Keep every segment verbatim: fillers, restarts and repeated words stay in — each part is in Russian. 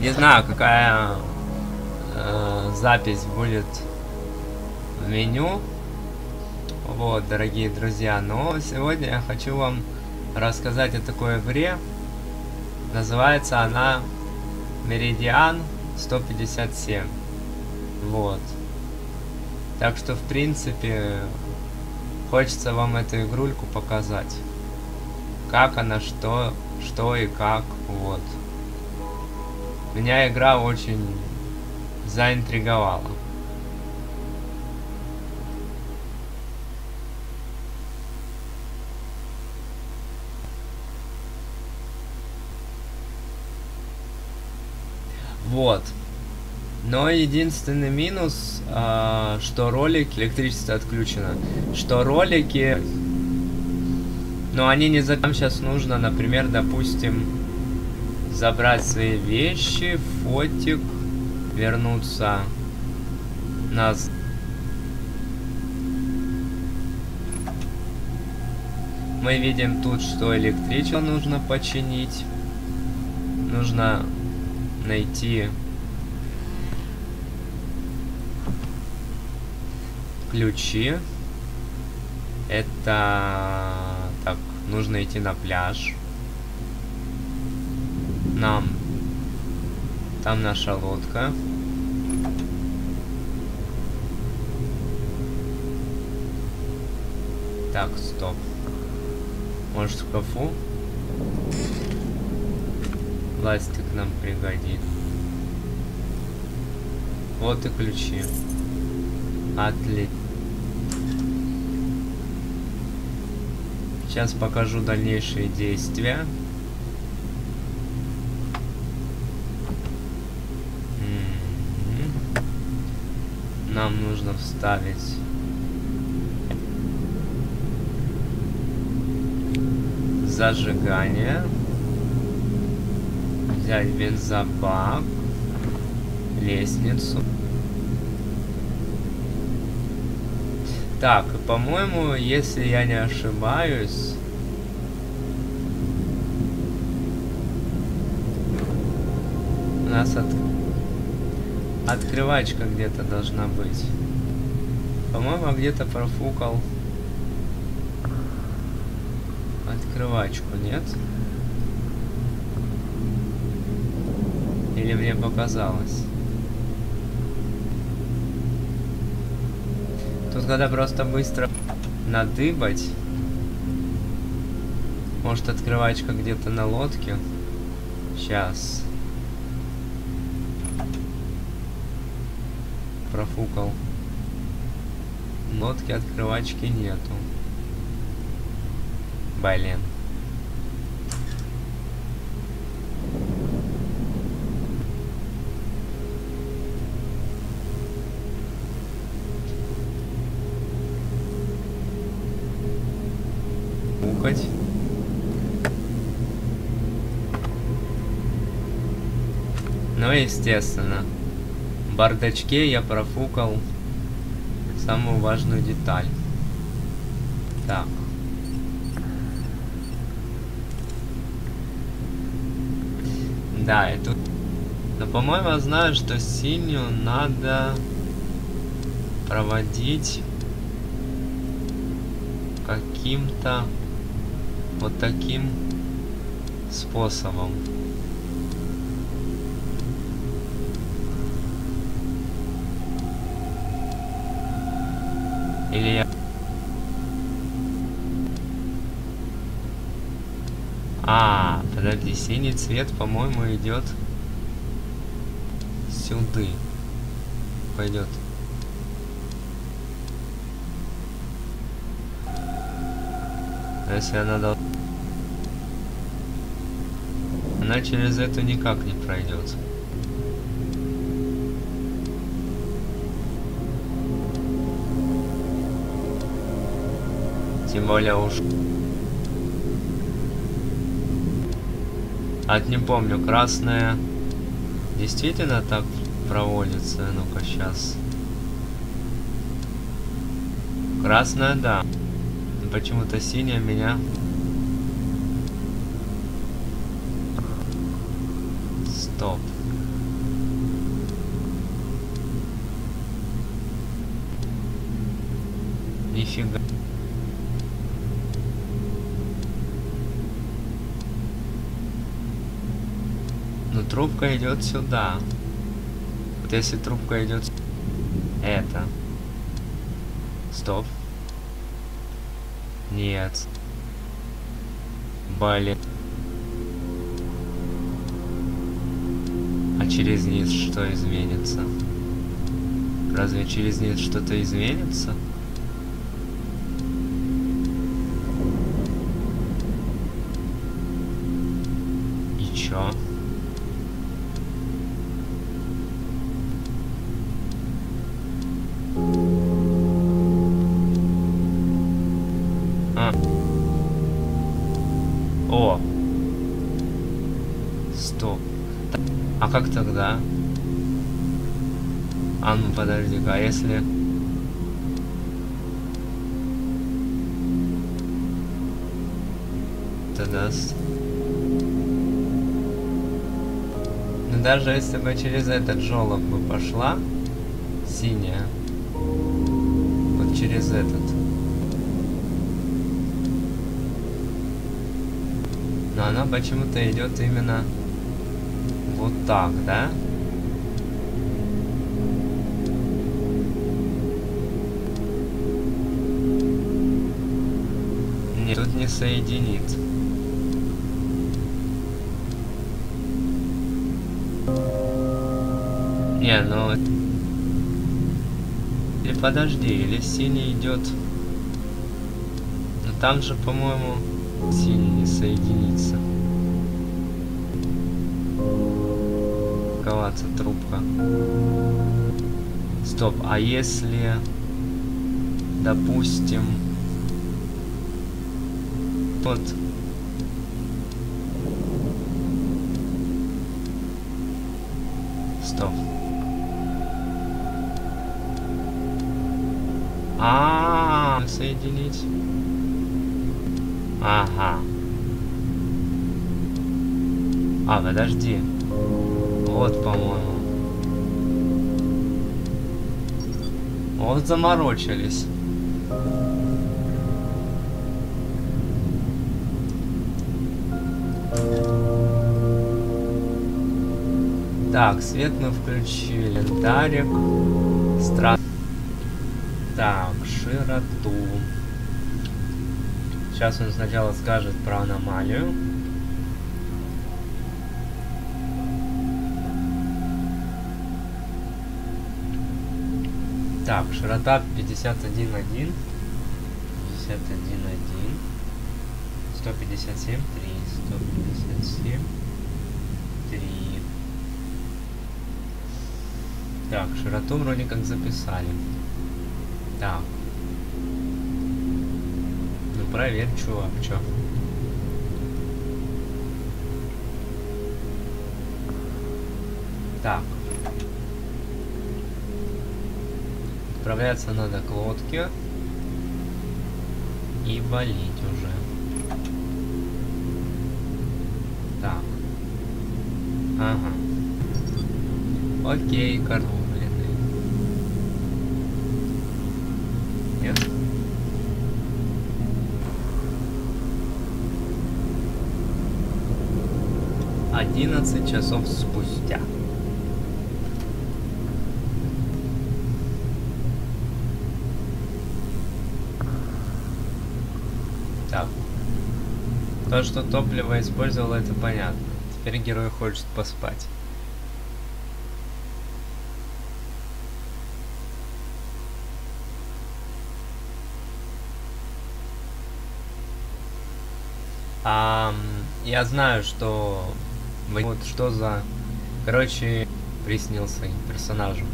Не знаю, какая э, запись будет в меню. Вот, дорогие друзья, но сегодня я хочу вам рассказать о такой игре. Называется она Meridian сто пятьдесят семь. Вот. Так что, в принципе, хочется вам эту игрульку показать. Как она, что, что и как, вот. Меня игра очень заинтриговала. Вот. Но единственный минус, э, что ролики... Электричество отключено. Что ролики... Но они не... Там сейчас нужно, например, допустим, забрать свои вещи, фотик, вернуться назад. Мы видим тут, что электричество нужно починить. Нужно найти ключи. Это... Так, нужно идти на пляж. Нам. Там наша лодка. Так, стоп. Может, в шкафу? Пластик нам пригодит. Вот и ключи. Отлично. Сейчас покажу дальнейшие действия. Нам нужно вставить. Зажигание. Взять бензобак. Лестницу. Так, по-моему, если я не ошибаюсь, у нас от... открывачка где-то должна быть. По-моему, где-то профукал открывачку, нет? Или мне показалось? Тут надо просто быстро надыбать. Может, открывачка где-то на лодке. Сейчас. Профукал. Лодки открывачки нету. Блин. Ну, естественно, в бардачке я профукал самую важную деталь. Так. Да, и тут... Но, по-моему, я знаю, что синюю надо проводить каким-то вот таким способом. Или я... А, подожди, синий цвет, по-моему, идет сюда. Пойдет. Если она должна... Она через эту никак не пройдет. Тем более уж... От не помню, красная действительно так проводится. Ну-ка, сейчас. Красная, да. Почему-то синяя меня... Стоп. Нифига. Ну трубка идет сюда. Вот если трубка идет... Это. Стоп. Нет. Блин. А через низ что изменится? Разве через низ что-то изменится? И чё? А. О! Стоп. А как тогда? А ну подожди-ка, а если... Это даст... Но даже если бы через этот жёлоб бы пошла, синяя, вот через этот. Но она почему-то идет именно вот так, да? Тут не соединит. Не, ну... Или подожди, или синий идет... Но там же, по-моему, синий не соединится. Коваться трубка. Стоп, а если... Допустим... Вот. Стоп. А-а-а, соединить. Ага. А, подожди. Вот, по-моему. Вот заморочились. Так, свет мы включили, лентарик, стран... Так, широту. Сейчас он сначала скажет про аномалию. Так, широта пятьдесят один один. пятьдесят один один. сто пятьдесят семь три. сто пятьдесят семь три. Так, широту вроде как записали. Так. Ну проверь, чувак, чё. Так. Отправляться надо к лодке. И валить уже. Так. Ага. Окей, карту. Нет. Одиннадцать часов спустя. Так. То, что топливо использовало, это понятно. Теперь герой хочет поспать. А, я знаю, что... Вот что за... Короче, приснился персонажу.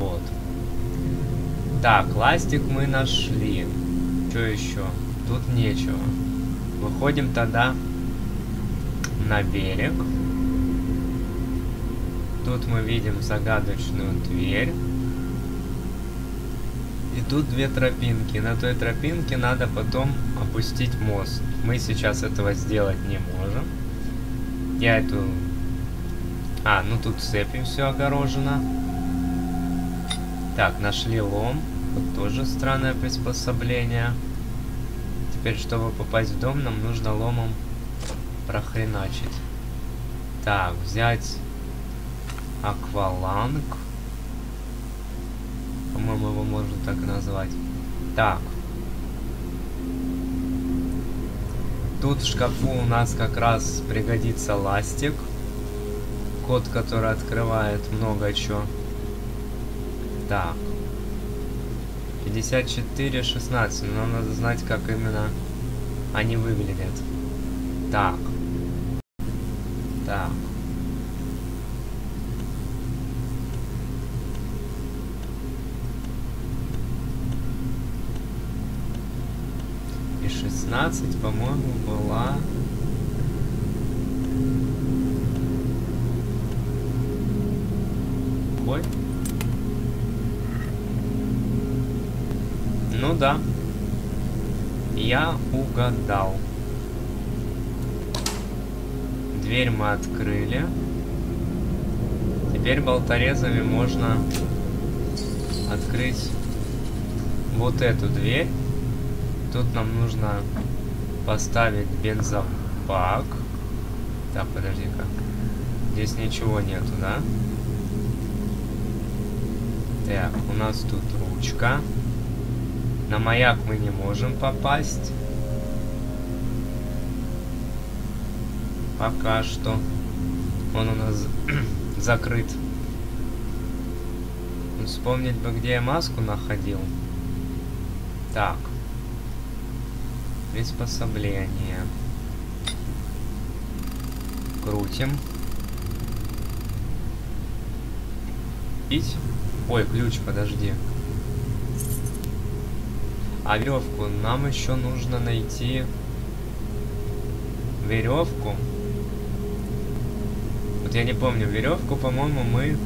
Вот. Так, ластик мы нашли. Что еще? Тут нечего. Выходим тогда на берег. Тут мы видим загадочную дверь. И тут две тропинки. На той тропинке надо потом опустить мост. Мы сейчас этого сделать не можем. Я эту... А, ну тут цепью все огорожено. Так, нашли лом. Тоже странное приспособление. Теперь, чтобы попасть в дом, нам нужно ломом прохреначить. Так, взять акваланг. По-моему, его можно так назвать. Так. Тут в шкафу у нас как раз пригодится ластик. Код, который открывает много чего. Так. пятьдесят четыре шестнадцать. Но надо знать, как именно они выглядят. Так. Так. И шестнадцать, по-моему, была... Ой. Ну да. Я угадал. Дверь мы открыли. Теперь болторезами можно открыть вот эту дверь. Тут нам нужно поставить бензобак. Так, подожди-ка. Здесь ничего нету, да? Так, у нас тут ручка. На маяк мы не можем попасть. Пока что. Он у нас закрыт. Вспомнить бы, где я маску находил. Так. Приспособление. Крутим. Ить. Ой, ключ, подожди. А веревку нам еще нужно найти. Веревку. Вот я не помню, веревку, по-моему, мы...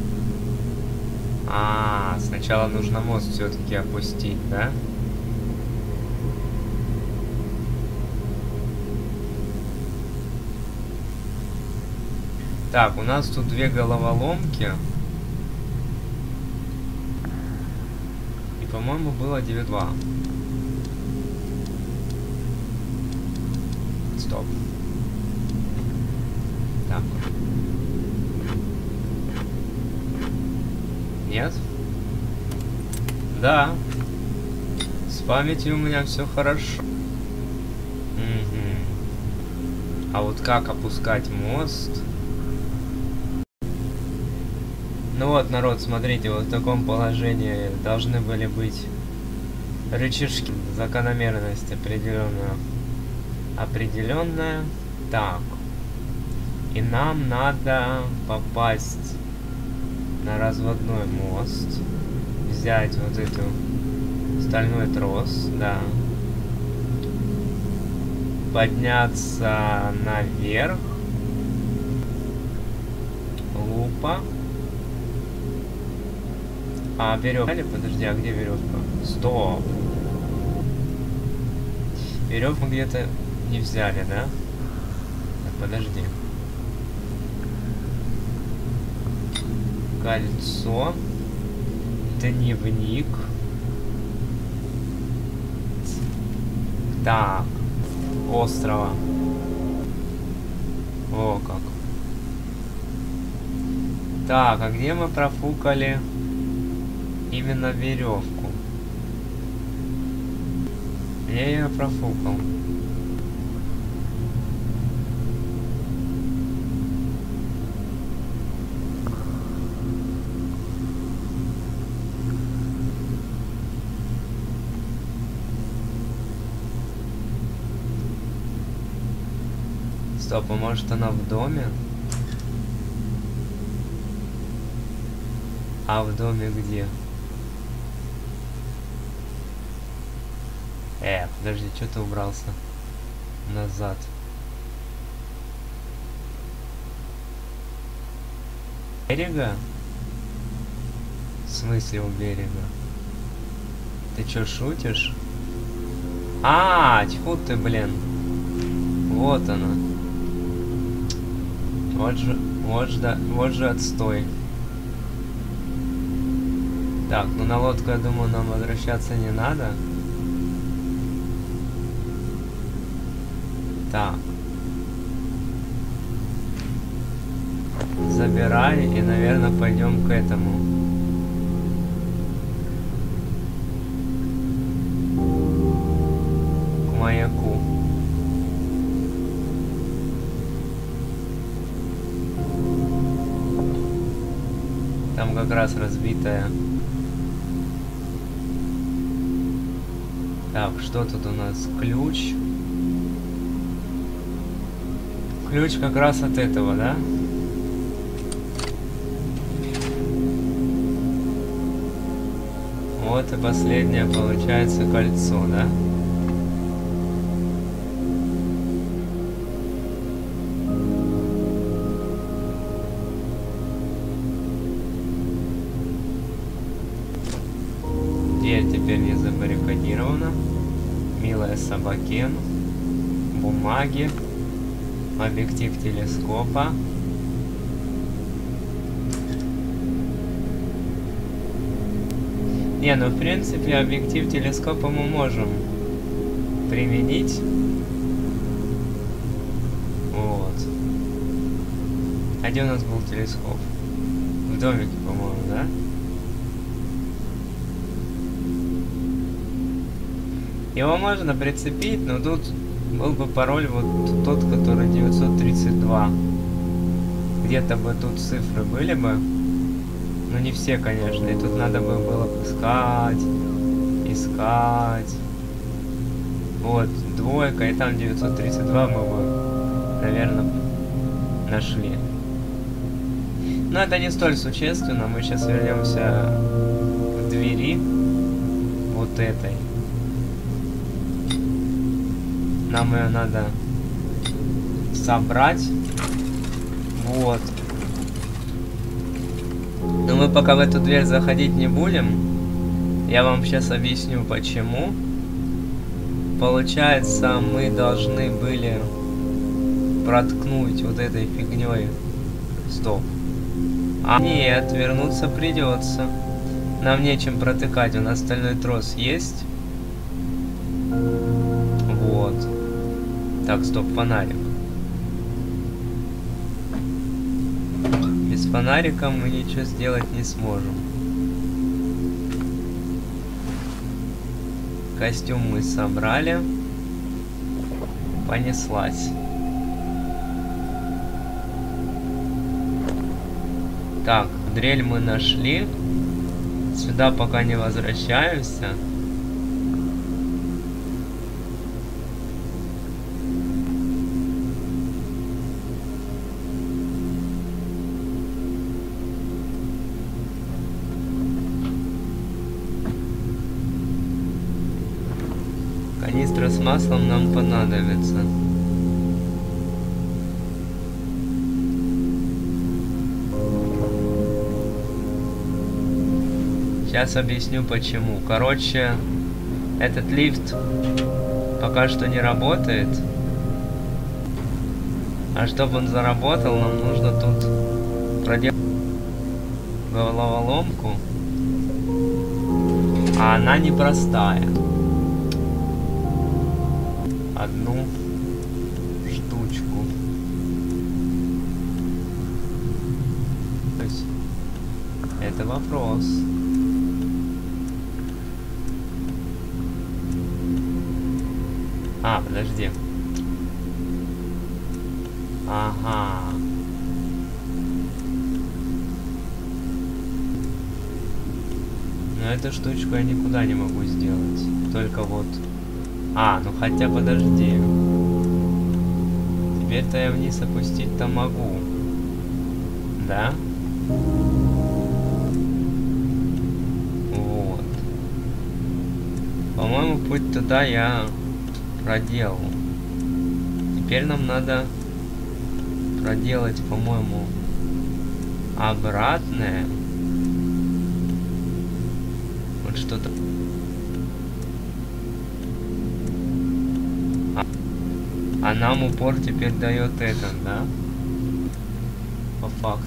А, сначала нужно мост все-таки опустить, да? Так, у нас тут две головоломки. И, по-моему, было девять два. Стоп. Так. Нет? Да. С памятью у меня все хорошо. Угу. А вот как опускать мост? Ну вот, народ, смотрите, вот в таком положении должны были быть рычажки. Закономерность определенная. Определенная. Так. И нам надо попасть на разводной мост. Взять вот эту стальной трос, да. Подняться наверх. Лупа. А, веревка. Подожди, а где веревка? Стоп. Веревку где-то не взяли, да? Так, подожди. Кольцо. Дневник. Так. Острова. О, как. Так, а где мы профукали именно веревку? Я ее профукал. Стоп, а может она в доме? А в доме где? Э, подожди, что ты убрался назад? У берега? В смысле у берега? Ты чё, шутишь? А, тьфу ты, блин. Вот она. Вот же, вот же, вот же отстой. Так, ну на лодку, я думаю, нам возвращаться не надо. Так. Забирай и, наверное, пойдем к этому. К маяку. Там как раз разбитая. Так, что тут у нас? Ключ. Ключ как раз от этого, да? Вот и последнее, получается, кольцо, да? Дверь теперь не забаррикадирована. Милая собакен. Бумаги. Объектив телескопа. Не, ну в принципе объектив телескопа мы можем применить. Вот. А где у нас был телескоп? В домике, по-моему, да? Его можно прицепить, но тут был бы пароль вот тот, который девятьсот тридцать два. Где-то бы тут цифры были бы. Ну не все, конечно, и тут надо бы было искать, искать. Вот, двойка, и там девятьсот тридцать два мы бы, наверное, нашли. Но это не столь существенно, мы сейчас вернемся к двери вот этой. Нам ее надо собрать. Вот. Но мы пока в эту дверь заходить не будем. Я вам сейчас объясню почему. Получается, мы должны были проткнуть вот этой фигней. Стоп. А нет, вернуться придется. Нам нечем протыкать, у нас стальной трос есть. Вот. Так, стоп, фонарик. С фонариком мы ничего сделать не сможем. Костюм мы собрали. Понеслась. Так, дрель мы нашли. Сюда пока не возвращаемся. Канистра с маслом нам понадобится. Сейчас объясню почему. Короче, этот лифт пока что не работает. А чтобы он заработал, нам нужно тут проделать головоломку. А она непростая. Одну штучку. Это вопрос. А, подожди. Ага. Но эту штучку я никуда не могу сделать. Только вот. А, ну хотя подожди. Теперь-то я вниз опустить-то могу. Да? Вот. По-моему, путь туда я проделал. Теперь нам надо проделать, по-моему, обратное. Вот что-то... А нам упор теперь дает этот, да? По факту.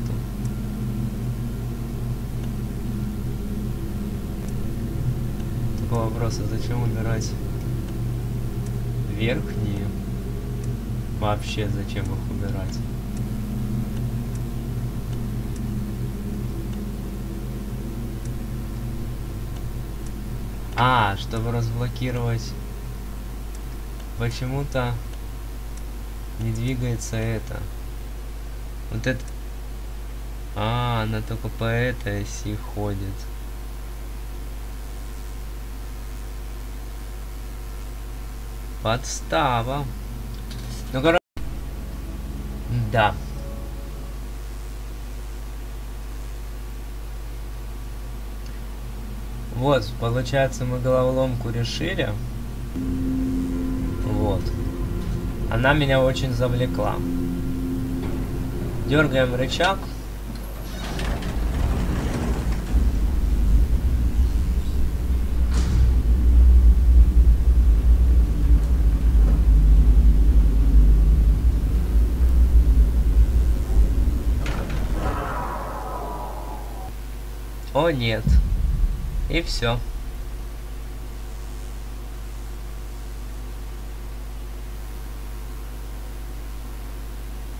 по вопросу, зачем убирать верхние? Вообще, зачем их убирать? А, чтобы разблокировать. Почему-то не двигается это. Вот это... А, она только по этой оси ходит. Подстава. Ну, короче... Да. Вот, получается, мы головоломку решили. Вот. Она меня очень завлекла. Дергаем рычаг. О, нет. И все.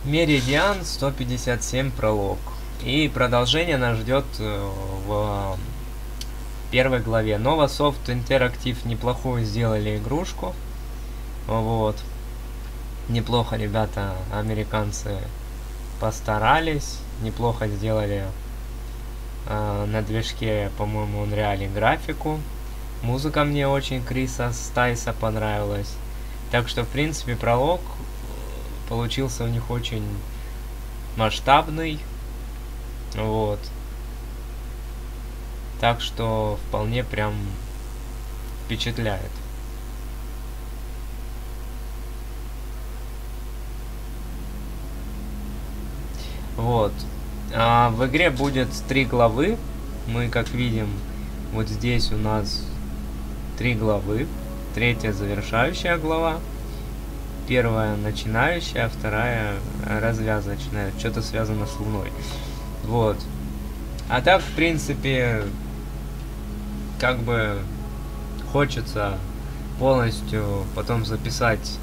Меридиан сто пятьдесят семь пролог. И продолжение нас ждет в первой главе. Nova Soft Interactive неплохую сделали игрушку. Вот. Неплохо ребята, американцы постарались. Неплохо сделали на движке, по-моему, он реально графику. Музыка мне очень Криса Стайса понравилась. Так что, в принципе, пролог получился у них очень масштабный. Вот. Так что вполне прям впечатляет. Вот. А в игре будет три главы. Мы, как видим, вот здесь у нас три главы. Третья завершающая глава. Первая начинающая, вторая развязочная. Что-то связано с Луной. Вот. А так, в принципе, как бы хочется полностью потом записать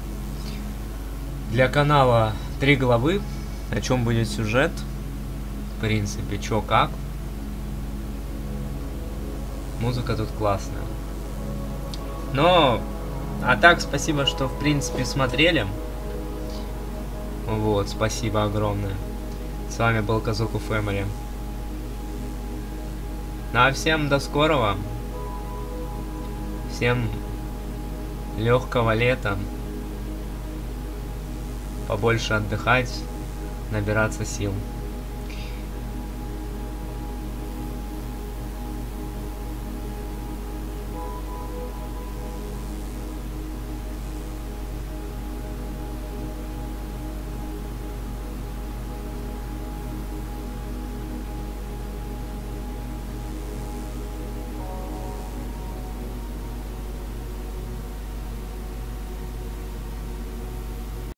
для канала три главы. О чем будет сюжет. В принципе, чё как. Музыка тут классная. Но... А так, спасибо, что, в принципе, смотрели. Вот, спасибо огромное. С вами был Kazoku Family. Ну а всем до скорого. Всем легкого лета. Побольше отдыхать, набираться сил.